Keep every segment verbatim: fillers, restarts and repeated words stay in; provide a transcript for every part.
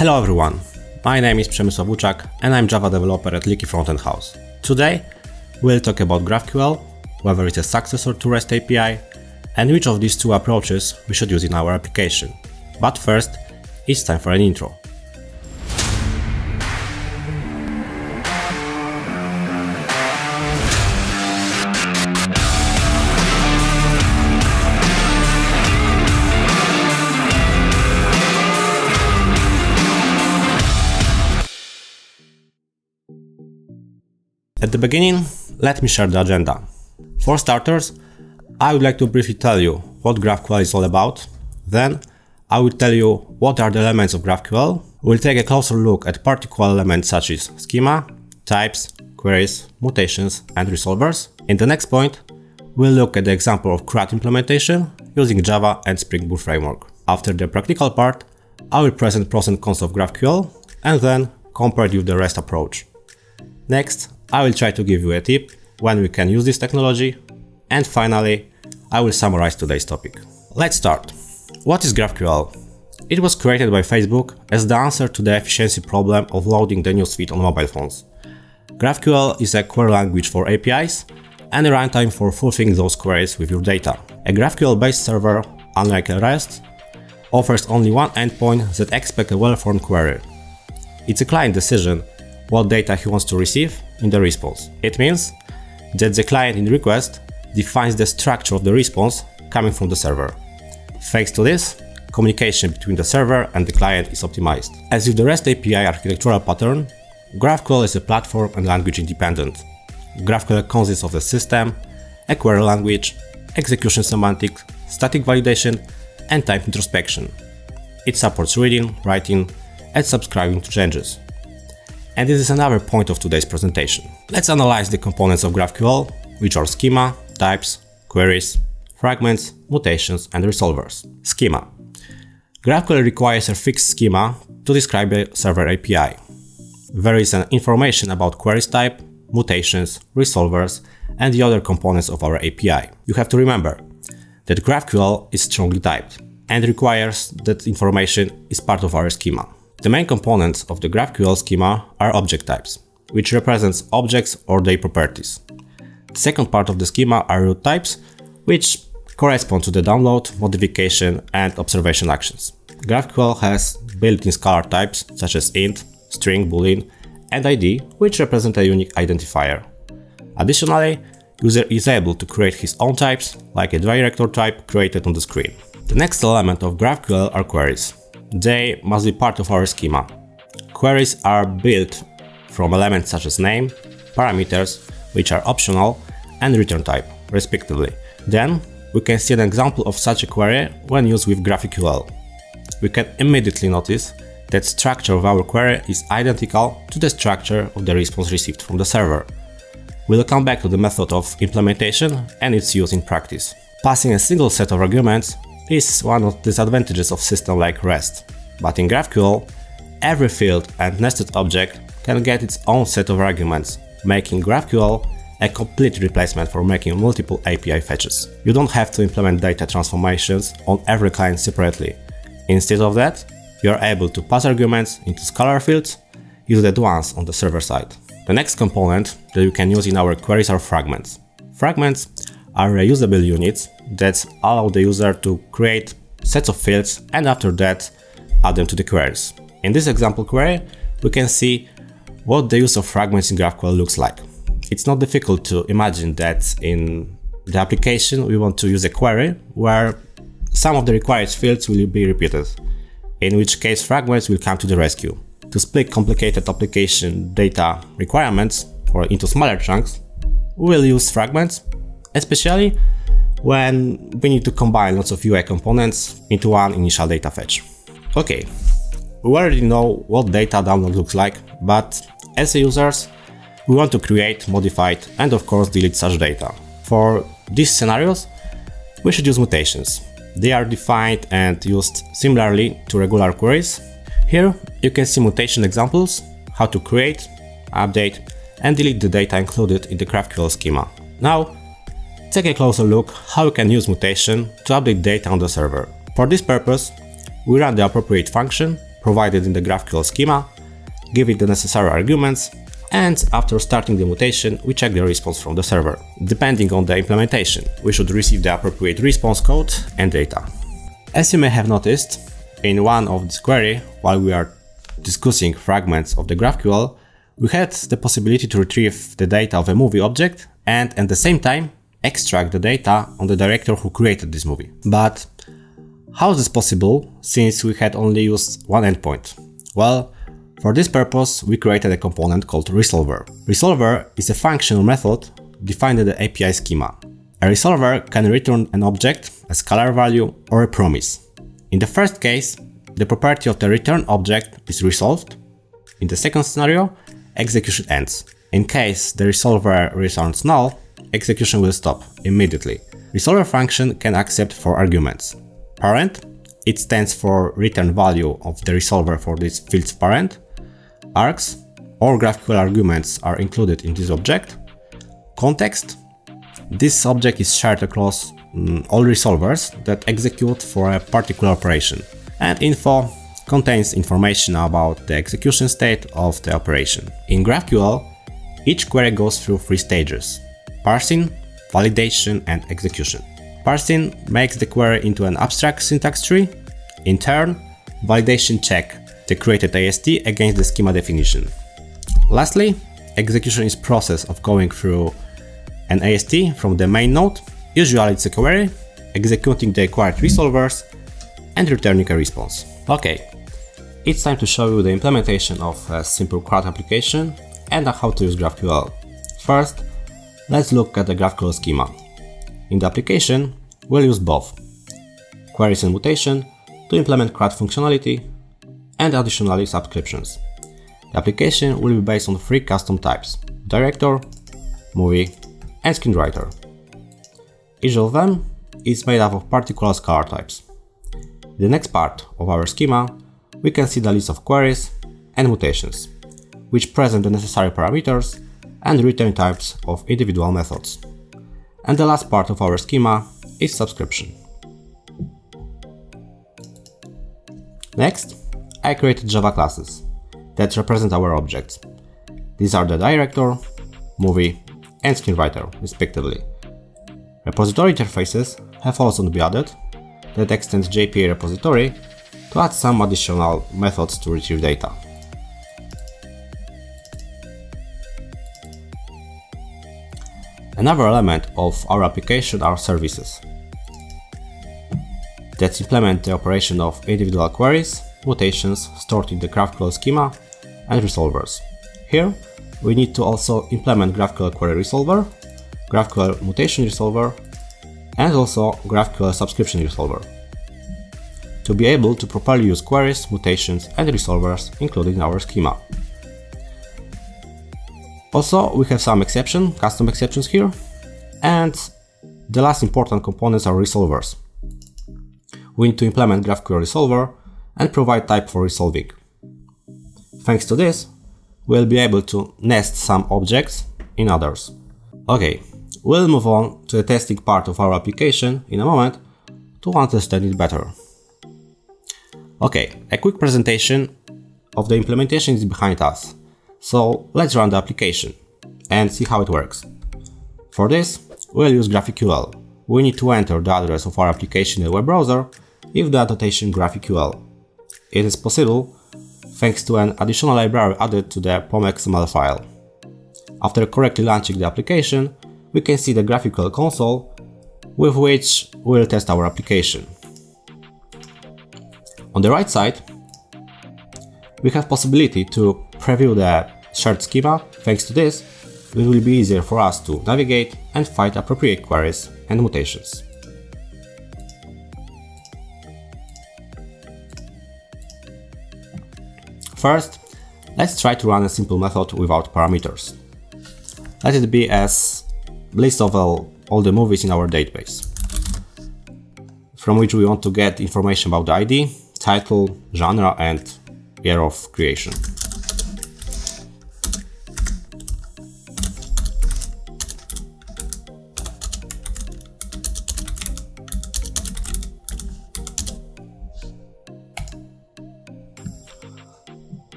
Hello everyone, my name is Przemysław Uczak and I'm Java developer at Liki Frontend House. Today we'll talk about GraphQL, whether it's a successor to REST A P I, and which of these two approaches we should use in our application. But first, it's time for an intro. At the beginning, let me share the agenda. For starters, I would like to briefly tell you what GraphQL is all about. Then, I will tell you what are the elements of GraphQL. We'll take a closer look at particular elements such as schema, types, queries, mutations, and resolvers. In the next point, we'll look at the example of CRUD implementation using Java and Spring Boot framework. After the practical part, I will present pros and cons of GraphQL and then compare it with the REST approach. Next, I will try to give you a tip when we can use this technology, and finally, I will summarize today's topic. Let's start. What is GraphQL? It was created by Facebook as the answer to the efficiency problem of loading the newsfeed on mobile phones. GraphQL is a query language for A P Is and a runtime for fulfilling those queries with your data. A GraphQL-based server, unlike a REST, offers only one endpoint that expects a well-formed query. It's a client decision what data he wants to receive in the response. It means that the client in request defines the structure of the response coming from the server. Thanks to this, communication between the server and the client is optimized. As with the REST A P I architectural pattern, GraphQL is a platform and language independent. GraphQL consists of a system, a query language, execution semantics, static validation, and type introspection. It supports reading, writing, and subscribing to changes. And this is another point of today's presentation. Let's analyze the components of GraphQL, which are schema, types, queries, fragments, mutations, and resolvers. Schema. GraphQL requires a fixed schema to describe a server A P I. There is an information about queries type, mutations, resolvers, and the other components of our A P I. You have to remember that GraphQL is strongly typed and requires that information is part of our schema. The main components of the GraphQL schema are object types, which represents objects or their properties. The second part of the schema are root types, which correspond to the download, modification, and observation actions. GraphQL has built-in scalar types such as int, string, boolean, and I D, which represent a unique identifier. Additionally, user is able to create his own types, like a director type created on the screen. The next element of GraphQL are queries. They must be part of our schema. Queries are built from elements such as name, parameters, which are optional, and return type, respectively. Then we can see an example of such a query when used with GraphQL. We can immediately notice that structure of our query is identical to the structure of the response received from the server. We'll come back to the method of implementation and its use in practice. Passing a single set of arguments is one of the disadvantages of systems like REST. But in GraphQL, every field and nested object can get its own set of arguments, making GraphQL a complete replacement for making multiple A P I fetches. You don't have to implement data transformations on every client separately. Instead of that, you are able to pass arguments into scalar fields used at once on the server side. The next component that you can use in our queries are fragments. Fragments are reusable units that allow the user to create sets of fields and after that add them to the queries. In this example query, we can see what the use of fragments in GraphQL looks like. It's not difficult to imagine that in the application we want to use a query where some of the required fields will be repeated, in which case fragments will come to the rescue. To split complicated application data requirements or into smaller chunks, we will use fragments, especially when we need to combine lots of U I components into one initial data fetch. Okay, we already know what data download looks like, but as users, we want to create, modify, and of course delete such data. For these scenarios, we should use mutations. They are defined and used similarly to regular queries. Here you can see mutation examples, how to create, update, and delete the data included in the GraphQL schema. Now, take a closer look how we can use mutation to update data on the server. For this purpose, we run the appropriate function provided in the GraphQL schema, give it the necessary arguments, and after starting the mutation, we check the response from the server. Depending on the implementation, we should receive the appropriate response code and data. As you may have noticed, in one of this query, while we are discussing fragments of the GraphQL, we had the possibility to retrieve the data of a movie object and at the same time extract the data on the director who created this movie. But how is this possible since we had only used one endpoint? Well, for this purpose, we created a component called resolver. Resolver is a functional method defined in the A P I schema. A resolver can return an object, a scalar value, or a promise. In the first case, the property of the return object is resolved. In the second scenario, execution ends. In case the resolver returns null, execution will stop immediately. Resolver function can accept four arguments. Parent, it stands for return value of the resolver for this field's parent. Args, all GraphQL arguments are included in this object. Context, this object is shared across mm, all resolvers that execute for a particular operation. And info contains information about the execution state of the operation. In GraphQL, each query goes through three stages: parsing, validation, and execution. Parsing makes the query into an abstract syntax tree. In turn, validation checks the created A S T against the schema definition. Lastly, execution is the process of going through an A S T from the main node, usually it's a query, executing the acquired resolvers, and returning a response. Okay, it's time to show you the implementation of a simple CRUD application and how to use GraphQL. First, let's look at the GraphQL schema. In the application, we'll use both queries and mutation to implement CRUD functionality and additionally subscriptions. The application will be based on three custom types: director, movie, and screenwriter. Each of them is made up of particular scalar types. In the next part of our schema, we can see the list of queries and mutations, which present the necessary parameters and return types of individual methods. And the last part of our schema is subscription. Next, I created Java classes that represent our objects. These are the director, movie, and screenwriter, respectively. Repository interfaces have also been added that extends J P A repository to add some additional methods to retrieve data. Another element of our application are services that implement the operation of individual queries, mutations stored in the GraphQL schema, and resolvers. Here, we need to also implement GraphQL query resolver, GraphQL mutation resolver, and also GraphQL subscription resolver, to be able to properly use queries, mutations, and resolvers included in our schema. Also, we have some exception, custom exceptions here, and the last important components are resolvers. We need to implement GraphQL resolver and provide type for resolving. Thanks to this, we'll be able to nest some objects in others. Okay, we'll move on to the testing part of our application in a moment to understand it better. Okay, a quick presentation of the implementation is behind us, so let's run the application and see how it works. For this, we'll use GraphQL. We need to enter the address of our application in the web browser with the annotation GraphQL. It is possible thanks to an additional library added to the pom dot x m l file. After correctly launching the application, we can see the GraphQL console with which we'll test our application. On the right side, we have possibility to preview the shared schema. Thanks to this, it will be easier for us to navigate and find appropriate queries and mutations. First, let's try to run a simple method without parameters. Let it be as list of all, all the movies in our database, from which we want to get information about the I D, title, genre, and year of creation.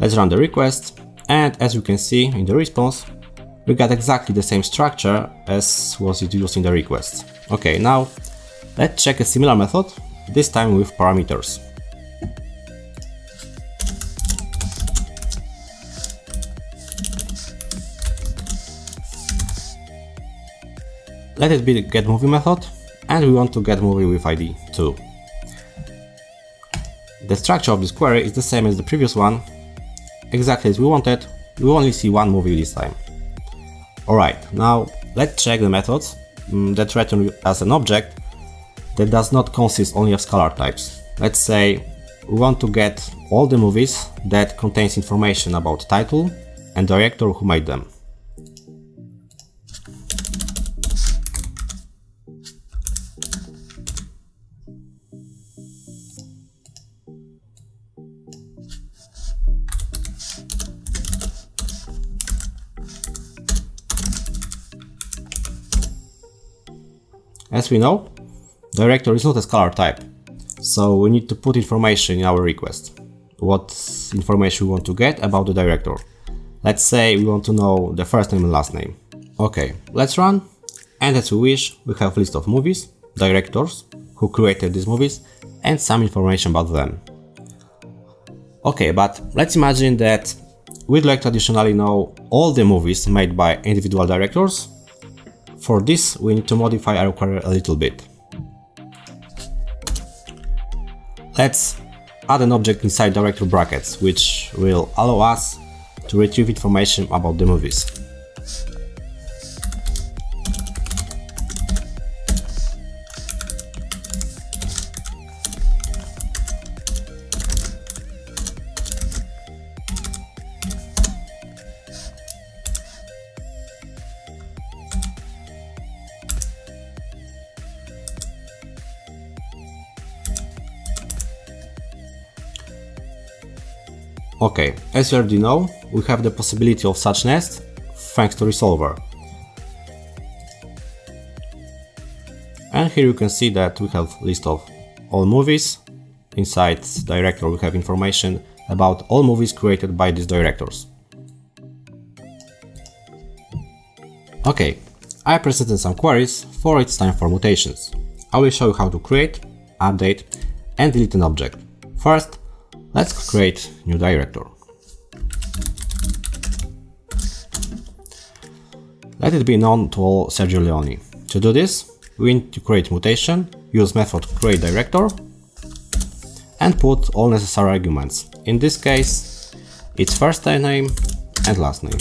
Let's run the request, and as you can see in the response, we got exactly the same structure as was it used in the request. Okay, now let's check a similar method, this time with parameters. Let it be the getMovie method, and we want to getMovie with I D too. The structure of this query is the same as the previous one, exactly as we wanted, we only see one movie this time. Alright, now let's check the methods um, that return us an object that does not consist only of scalar types. Let's say we want to get all the movies that contains information about title and director who made them. As we know, director is not a scalar type, so we need to put information in our request. What information we want to get about the director. Let's say we want to know the first name and last name. Okay, let's run, and as we wish, we have a list of movies, directors, who created these movies, and some information about them. Okay, but let's imagine that we'd like to additionally know all the movies made by individual directors. For this, we need to modify our query a little bit. Let's add an object inside director brackets, which will allow us to retrieve information about the movies. Okay, as you already know, we have the possibility of such nest thanks to Resolver. And here you can see that we have a list of all movies. Inside director we have information about all movies created by these directors. Okay, I presented some queries, for it's time for mutations. I will show you how to create, update and delete an object. First, let's create new director. Let it be known to all Sergio Leone. To do this, we need to create mutation, use method createDirector and put all necessary arguments. In this case, it's first name and last name.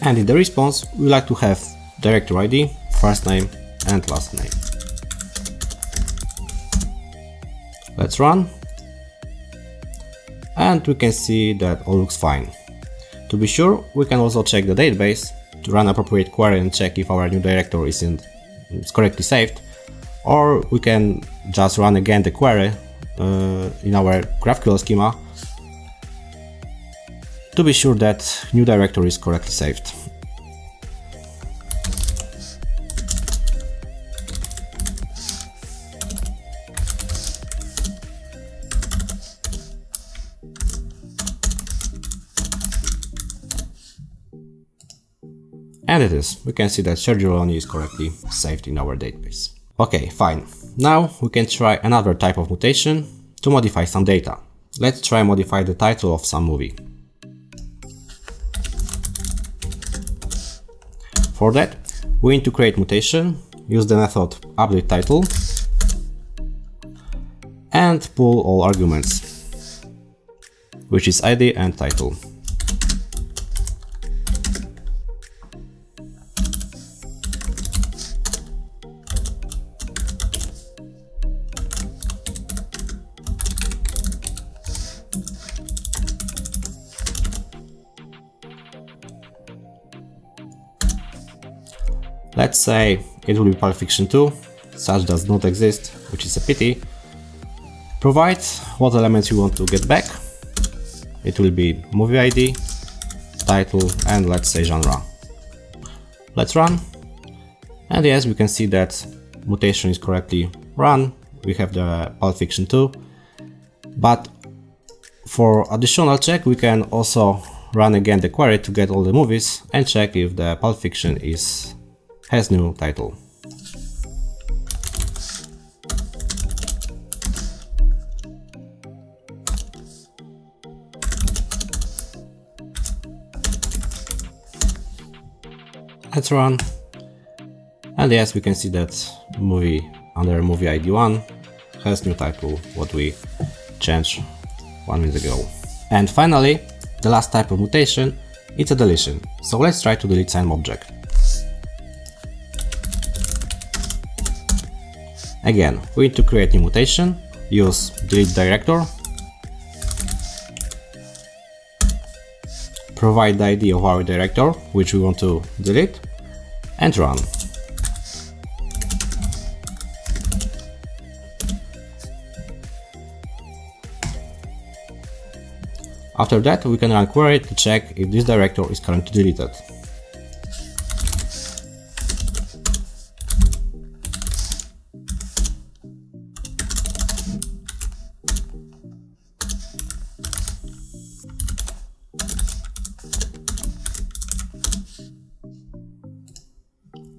And in the response, we like to have director I D, first name and last name. Let's run. And we can see that all looks fine. To be sure, we can also check the database to run appropriate query and check if our new director is, in, is correctly saved. Or we can just run again the query uh, in our GraphQL schema to be sure that new directory is correctly saved. And it is, we can see that Sergio Leone is correctly saved in our database. Okay, fine. Now we can try another type of mutation to modify some data. Let's try modify the title of some movie. For that, we need to create mutation, use the method updateTitle and pull all arguments, which is I D and title. Let's say it will be Pulp Fiction two, such does not exist, which is a pity. Provide what elements you want to get back. It will be movie I D, title, and let's say genre. Let's run. And yes, we can see that mutation is correctly run. We have the Pulp Fiction two. But for additional check, we can also run again the query to get all the movies and check if the Pulp Fiction is has new title. Let's run. And yes, we can see that movie under movie I D one has new title, what we changed one minute ago. And finally, the last type of mutation, it's a deletion. So let's try to delete some object. Again, we need to create new mutation, use delete director, provide the I D of our director, which we want to delete, and run. After that, we can run query to check if this director is currently deleted.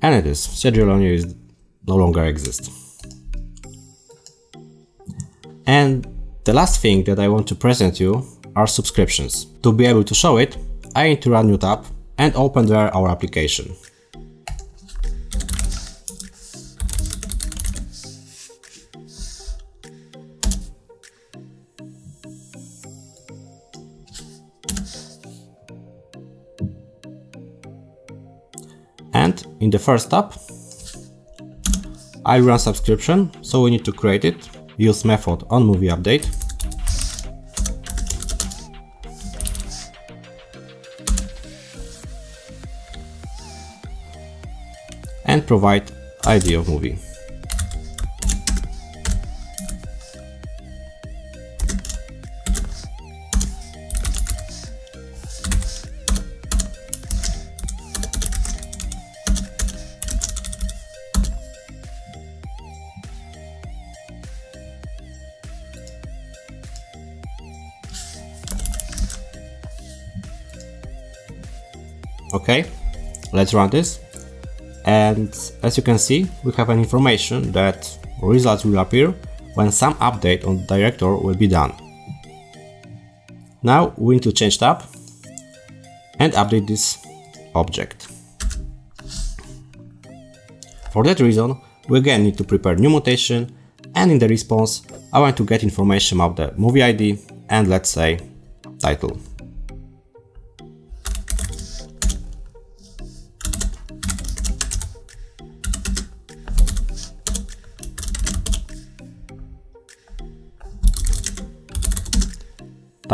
And it is, Sergio Leone is no longer exists. And the last thing that I want to present you are subscriptions. To be able to show it, I need to run new tab and open there our application. And in the first tab, I run subscription, so we need to create it, use method onMovieUpdate. And provide I D of movie. Okay, let's run this. And as you can see, we have an information that results will appear when some update on the director will be done. Now we need to change tab and update this object. For that reason, we again need to prepare new mutation, and in the response I want to get information about the movie I D and let's say title.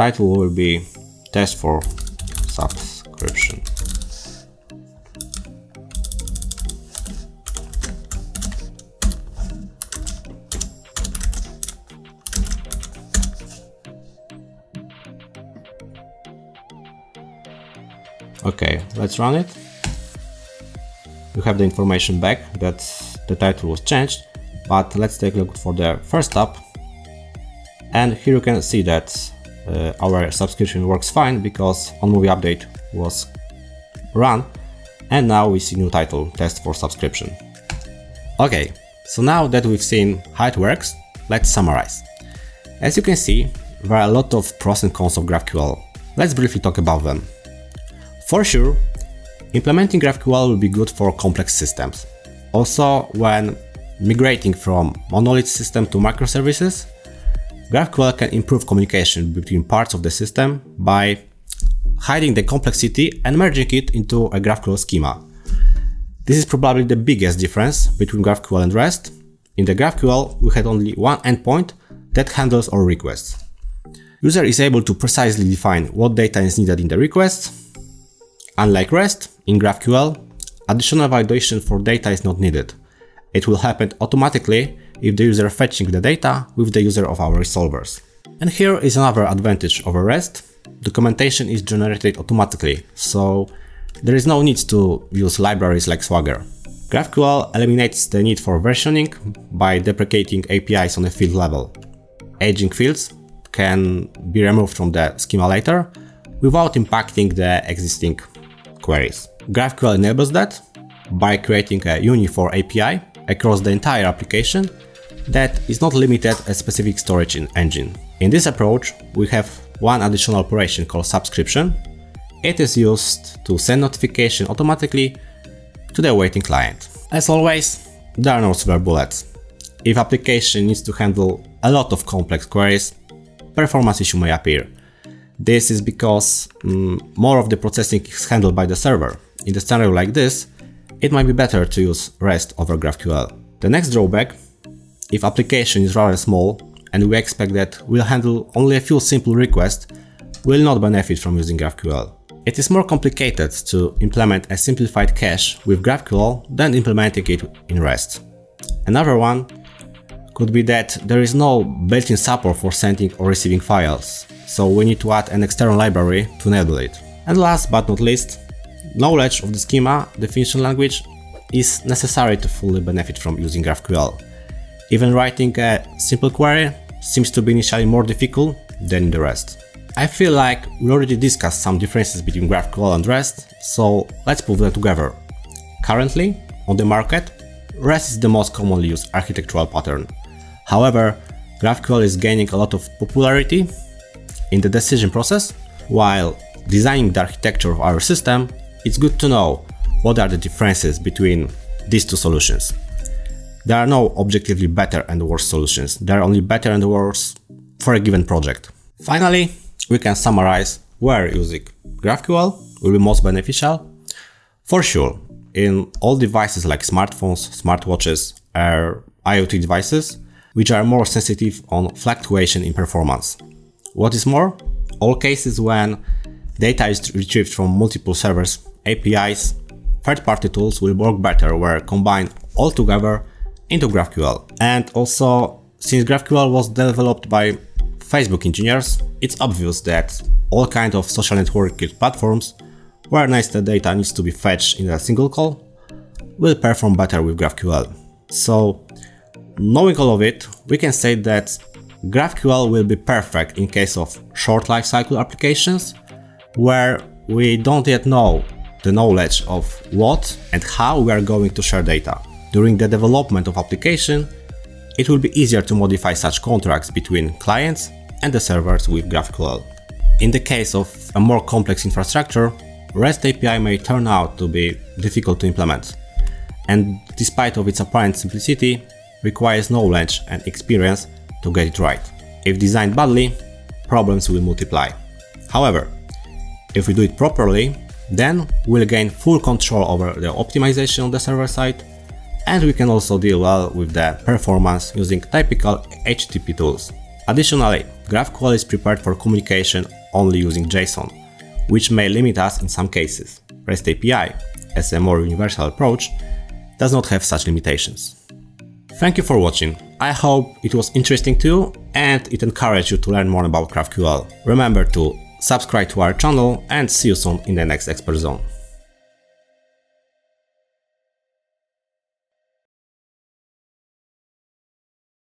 Title will be test for subscription. Okay, let's run it. You have the information back that the title was changed, but let's take a look for the first tab. And here you can see that Uh, our subscription works fine because onMovieUpdate was run, and now we see new title, test for subscription. Okay, so now that we've seen how it works, let's summarize. As you can see, there are a lot of pros and cons of GraphQL. Let's briefly talk about them. For sure, implementing GraphQL will be good for complex systems. Also, when migrating from monolith system to microservices, GraphQL can improve communication between parts of the system by hiding the complexity and merging it into a GraphQL schema. This is probably the biggest difference between GraphQL and REST. In the GraphQL, we had only one endpoint that handles all requests. User is able to precisely define what data is needed in the request. Unlike REST, in GraphQL, additional validation for data is not needed. It will happen automatically if the user fetching the data with the user of our resolvers. And here is another advantage over REST, documentation is generated automatically, so there is no need to use libraries like Swagger. GraphQL eliminates the need for versioning by deprecating A P Is on a field level. Aging fields can be removed from the schema later without impacting the existing queries. GraphQL enables that by creating a uniform A P I across the entire application that is not limited to a specific storage engine. In this approach, we have one additional operation called subscription. It is used to send notification automatically to the waiting client. As always, there are no silver bullets. If application needs to handle a lot of complex queries, performance issue may appear. This is because um, more of the processing is handled by the server. In a scenario like this, it might be better to use REST over GraphQL. The next drawback, if application is rather small and we expect that we'll handle only a few simple requests, we'll not benefit from using GraphQL. It is more complicated to implement a simplified cache with GraphQL than implementing it in REST. Another one could be that there is no built-in support for sending or receiving files, so we need to add an external library to enable it. And last but not least, knowledge of the schema, the definition language is necessary to fully benefit from using GraphQL. Even writing a simple query seems to be initially more difficult than in the REST. I feel like we already discussed some differences between GraphQL and REST, so let's put them together. Currently, on the market, REST is the most commonly used architectural pattern. However, GraphQL is gaining a lot of popularity in the decision process. While designing the architecture of our system, it's good to know what are the differences between these two solutions. There are no objectively better and worse solutions, there are only better and worse for a given project. Finally, we can summarize where using GraphQL will be most beneficial. For sure, in all devices like smartphones, smartwatches, or IoT devices, which are more sensitive on fluctuation in performance. What is more, all cases when data is retrieved from multiple servers, A P Is, third-party tools will work better where combined all together into GraphQL. And also, since GraphQL was developed by Facebook engineers, it's obvious that all kinds of social networking platforms where nested data needs to be fetched in a single call will perform better with GraphQL. So, knowing all of it, we can say that GraphQL will be perfect in case of short lifecycle applications where we don't yet know the knowledge of what and how we are going to share data. During the development of application, it will be easier to modify such contracts between clients and the servers with GraphQL. In the case of a more complex infrastructure, REST A P I may turn out to be difficult to implement, and despite of its apparent simplicity, requires knowledge and experience to get it right. If designed badly, problems will multiply. However, if we do it properly, then we'll gain full control over the optimization on the server side, and we can also deal well with the performance using typical H T T P tools. Additionally, GraphQL is prepared for communication only using JSON, which may limit us in some cases. REST A P I, as a more universal approach, does not have such limitations. Thank you for watching. I hope it was interesting to you and it encouraged you to learn more about GraphQL. Remember to subscribe to our channel and see you soon in the next Expert Zone.